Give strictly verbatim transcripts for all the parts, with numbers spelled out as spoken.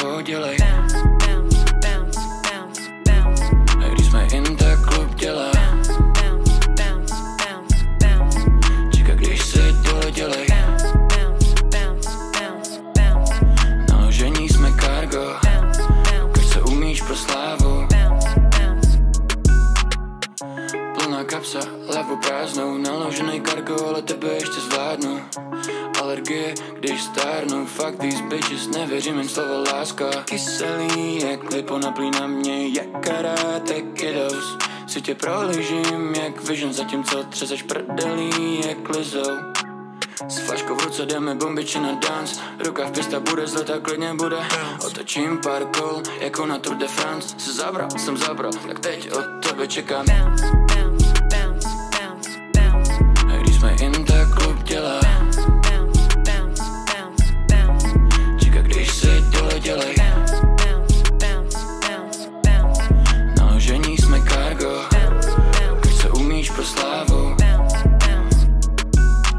Podělej. A když jsme in, tak klub dělá. Čeká, když se dodělej. Naložení jsme cargo. Ukaž se umíš pro slávu. Plná kapsa, levu prázdnou. Naložený cargo, ale tebe ještě zvládnu. Alergie, když stárnu, fuck these bitches, nevěřím jim slovo láska. Kyselý jak lipo naplí na mě, jak karate kiddos. Si tě prohlížím jak vision, zatímco třezeš prdelí jak lizou. S flaškou v ruce jdeme bombiči na dance. Ruka v pista bude zleta, klidně bude. Otočím pár kol, jako na Tour de France. Se zabral, jsem zabral, tak teď od tebe čekám. A když jsme in, tak klub dělá. Naložení jsme cargo, když se umíš pro slávu.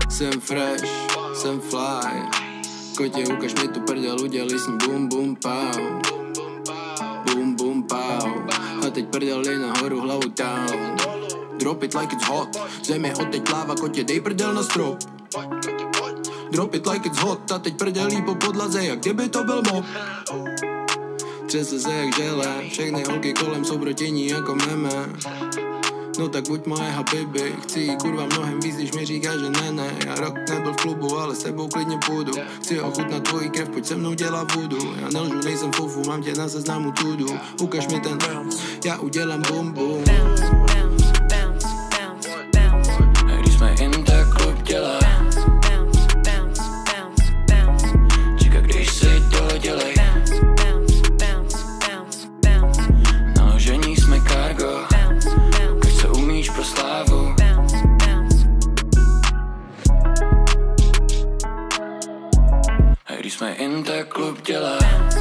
Jsem fresh, jsem fly. Kotě, ukaž mi tu prdel, udělí s ní bum bum pau. Bum bum pau. A teď prdeli nahoru hlavu down. Drop it like it's hot. Země odteď láva, kotě, dej prdel na strop. Drop it like it's hot, a teď prdelí po podlaze, jak kdyby to byl mop. Třese se jak žele, všechny holky kolem jsou brotění jako meme. No tak buď moje habibi, chci jí kurva mnohem víc, když mi říká, že ne, ne. Já rok nebyl v klubu, ale s tebou klidně půjdu. Chci ochutnat tvojí krev, pojď se mnou dělat vodu. Já nelžu, nejsem fofu, mám tě na seznamu tudu. Ukaž mi ten bounce, já udělám bum bum. A když jsme in, tak klub dělá. Když jsme in, tak klub dělá.